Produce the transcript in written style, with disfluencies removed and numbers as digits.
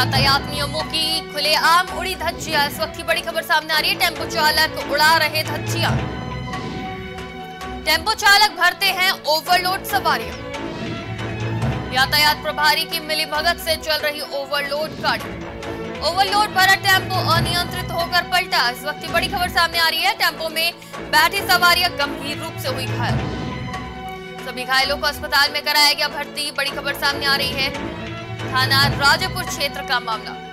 यातायात नियमों की खुलेआम उड़ी धज्जियां। इस वक्त की बड़ी खबर सामने आ रही है। टेम्पो चालक उड़ा रहे धज्जियां। टेम्पो चालक भरते हैं ओवरलोड सवारियां। यातायात प्रभारी की मिलीभगत से चल रही ओवरलोड गाड़ी। ओवरलोड भरा टेम्पो अनियंत्रित होकर पलटा। इस वक्त की बड़ी खबर सामने आ रही है। टेम्पो में बैठी सवारियां गंभीर रूप से हुई घायल। सभी घायलों को अस्पताल में कराया गया भर्ती। बड़ी खबर सामने आ रही है। थाना राजापुर क्षेत्र का मामला।